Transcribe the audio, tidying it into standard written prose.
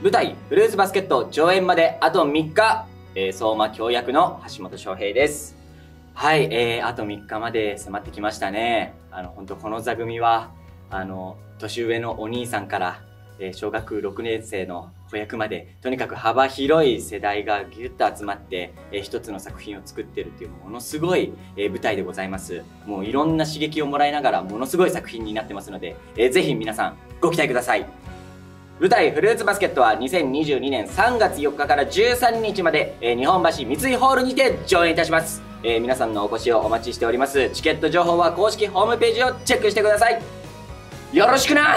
舞台「ブルースバスケット」上演まであと3日、相馬協約の橋本翔平です。はい、あと3日まで迫ってきましたね。本当この座組は年上のお兄さんから、小学6年生の子役までとにかく幅広い世代がギュッと集まって、一つの作品を作ってるっていうものすごい、舞台でございます。もういろんな刺激をもらいながらものすごい作品になってますので、ぜひ皆さんご期待ください。舞台「フルーツバスケット」は2022年3月4日から13日まで、日本橋三井ホールにて上演いたします。皆さんのお越しをお待ちしております。チケット情報は公式ホームページをチェックしてください。よろしくな。